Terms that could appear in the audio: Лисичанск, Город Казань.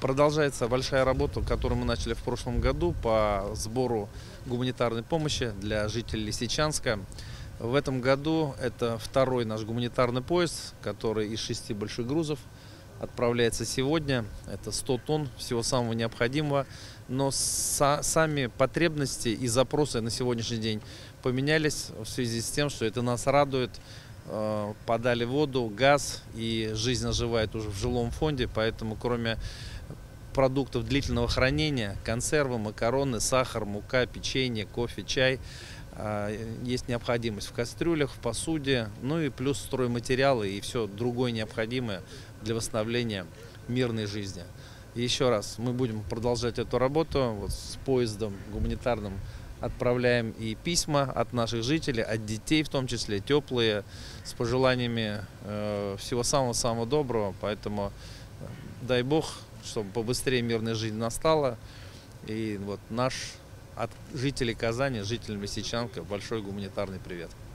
Продолжается большая работа, которую мы начали в прошлом году по сбору гуманитарной помощи для жителей Лисичанска. В этом году это второй наш гуманитарный поезд, который из 6 больших грузов отправляется сегодня. Это 100 тонн всего самого необходимого. Но сами потребности и запросы на сегодняшний день поменялись в связи с тем, что это нас радует. Подали воду, газ, и жизнь оживает уже в жилом фонде, поэтому кроме продуктов длительного хранения, консервы, макароны, сахар, мука, печенье, кофе, чай, есть необходимость в кастрюлях, в посуде, ну и плюс стройматериалы и все другое необходимое для восстановления мирной жизни. И еще раз, мы будем продолжать эту работу вот с поездом гуманитарным. Отправляем и письма от наших жителей, от детей в том числе, теплые, с пожеланиями всего самого-самого доброго. Поэтому дай Бог, чтобы побыстрее мирная жизнь настала. И вот наш от жителей Казани, жителям Лисичанска большой гуманитарный привет.